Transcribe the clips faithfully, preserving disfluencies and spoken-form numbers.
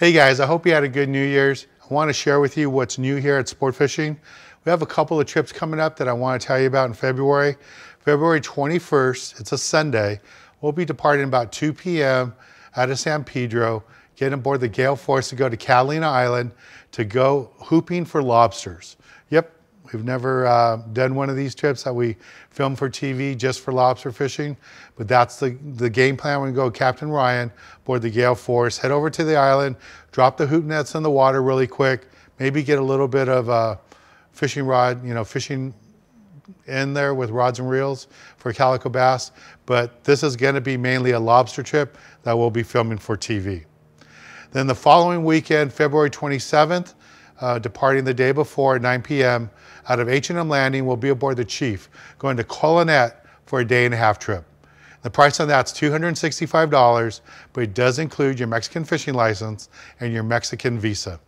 Hey guys, I hope you had a good New Year's. I wanna share with you what's new here at Sport Fishing. We have a couple of trips coming up that I wanna tell you about in February. February twenty-first, it's a Sunday. We'll be departing about two P M out of San Pedro, getting aboard the Gale Force to go to Catalina Island to go hooping for lobsters. Yep, we've never uh, done one of these trips that we film for T V just for lobster fishing, but that's the, the game plan. We're gonna go Captain Ryan aboard the Gale Force, head over to the island, drop the hoop nets in the water really quick, maybe get a little bit of a fishing rod, you know, fishing in there with rods and reels for calico bass, but this is gonna be mainly a lobster trip that we'll be filming for T V. Then the following weekend, February twenty-seventh, uh, departing the day before at nine P M out of H and M Landing, we'll be aboard the Chief, going to Colonet for a day and a half trip. The price on that's two hundred sixty-five dollars, but it does include your Mexican fishing license and your Mexican visa.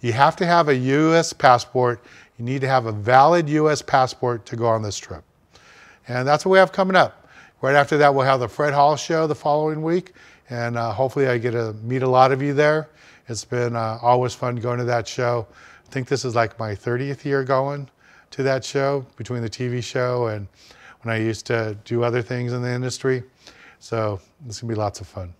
You have to have a U S passport. You need to have a valid U S passport to go on this trip. And that's what we have coming up. Right after that, we'll have the Fred Hall show the following week. And uh, hopefully I get to meet a lot of you there. It's been uh, always fun going to that show. I think this is like my thirtieth year going to that show, between the T V show and when I used to do other things in the industry. So it's gonna be lots of fun.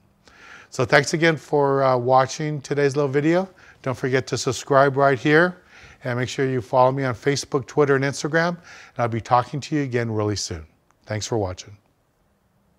So thanks again for uh, watching today's little video. Don't forget to subscribe right here and make sure you follow me on Facebook, Twitter, and Instagram. And I'll be talking to you again really soon. Thanks for watching.